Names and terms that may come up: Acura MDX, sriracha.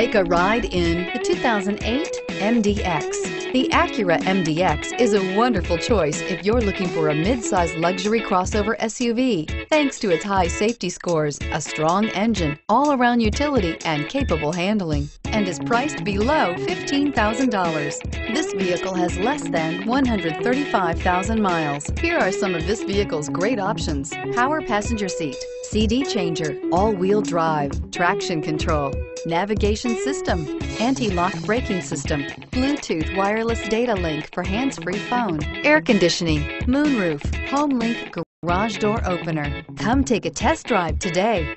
Take a ride in the 2008 MDX. The Acura MDX is a wonderful choice if you're looking for a mid-size luxury crossover SUV. Thanks to its high safety scores, a strong engine, all-around utility, and capable handling, and is priced below $15,000. This vehicle has less than 135,000 miles. Here are some of this vehicle's great options: power passenger seat, CD changer, all-wheel drive, traction control, navigation system, anti-lock braking system, Bluetooth wireless data link for hands-free phone, air conditioning, moonroof, home link garage door opener. Come take a test drive today.